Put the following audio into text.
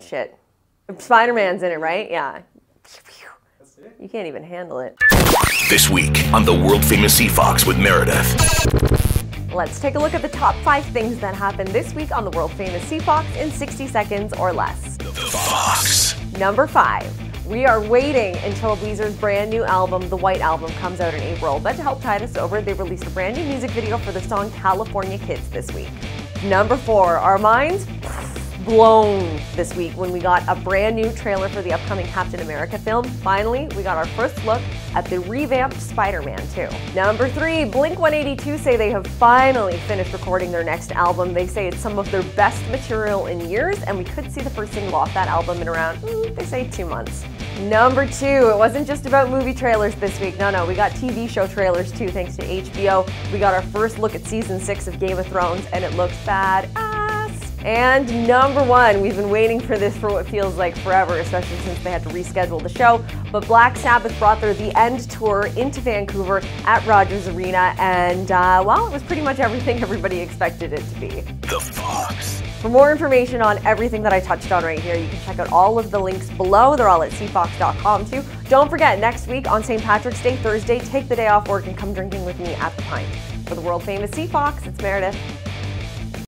Shit. Spider-Man's in it, right? Yeah. You can't even handle it. This week on the world-famous CFOX with Meredith. Let's take a look at the top 5 things that happened this week on the world-famous CFOX in 60 seconds or less. The Fox. Number 5. We are waiting until Weezer's brand new album, the White Album, comes out in April. But to help tide us over, they released a brand new music video for the song California Kids this week. Number 4, our minds blown this week when we got a brand new trailer for the upcoming Captain America film. Finally, we got our first look at the revamped Spider-Man 2. Number 3, Blink-182 say they have finally finished recording their next album. They say it's some of their best material in years, and we could see the first single off that album in around, they say 2 months. Number 2, it wasn't just about movie trailers this week. No, we got TV show trailers too, thanks to HBO. We got our first look at season 6 of Game of Thrones, and it looks bad. And number 1, we've been waiting for this for what feels like forever, especially since they had to reschedule the show, but Black Sabbath brought their The End tour into Vancouver at Rogers Arena, and it was pretty much everything everybody expected it to be. The Fox. For more information on everything that I touched on right here, you can check out all of the links below. They're all at cfox.com too. Don't forget, next week on St. Patrick's Day, Thursday, take the day off work and come drinking with me at the Pint. For the world-famous CFOX, it's Meredith.